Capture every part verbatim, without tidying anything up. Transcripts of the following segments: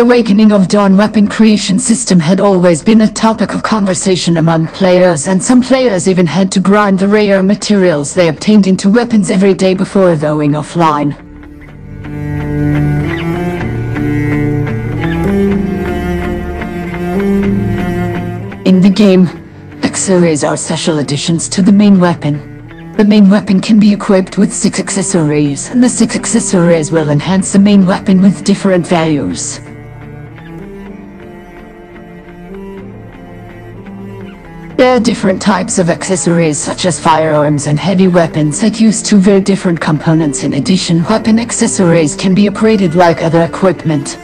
The awakening of Dawn weapon creation system had always been a topic of conversation among players, and some players even had to grind the rare materials they obtained into weapons every day before going offline. In the game, accessories are special additions to the main weapon. The main weapon can be equipped with six accessories, and the six accessories will enhance the main weapon with different values. There are different types of accessories such as firearms and heavy weapons that use two very different components. In addition, weapon accessories can be upgraded like other equipment.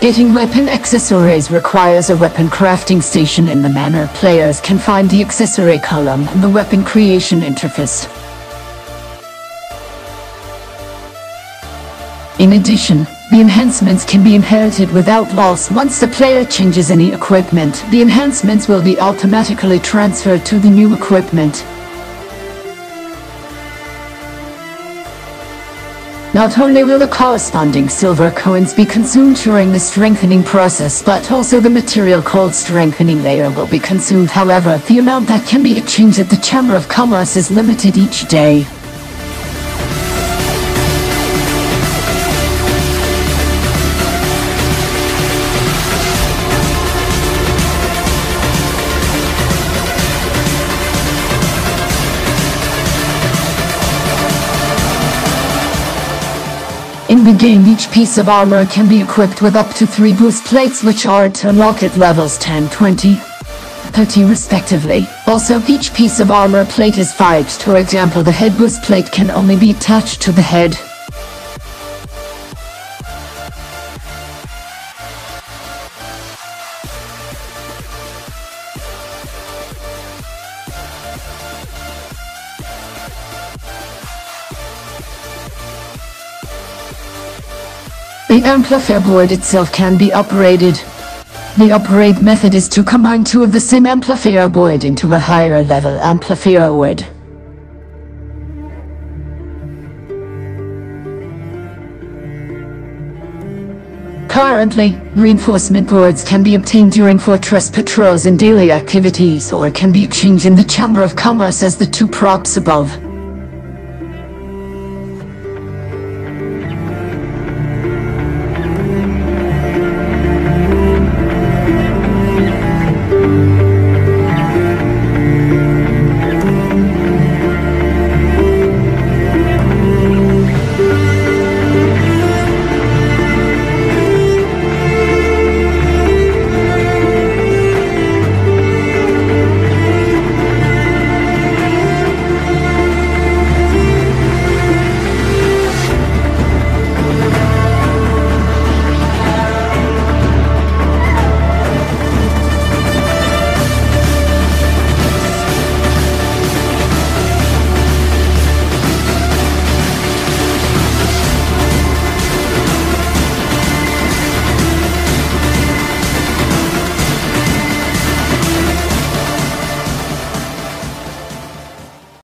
Getting weapon accessories requires a weapon crafting station in the manner players can find the accessory column in the weapon creation interface. In addition, the enhancements can be inherited without loss. Once the player changes any equipment, the enhancements will be automatically transferred to the new equipment. Not only will the corresponding silver coins be consumed during the strengthening process, but also the material called strengthening layer will be consumed. However, the amount that can be exchanged at the Chamber of Commerce is limited each day. In the game, each piece of armor can be equipped with up to three boost plates, which are to unlock at levels ten, twenty, thirty respectively. Also, each piece of armor plate is fixed. For example, the head boost plate can only be attached to the head. The amplifier board itself can be upgraded. The upgrade method is to combine two of the same amplifier board into a higher level amplifier board. Currently, reinforcement boards can be obtained during fortress patrols and daily activities, or can be exchanged in the Chamber of Commerce as the two props above.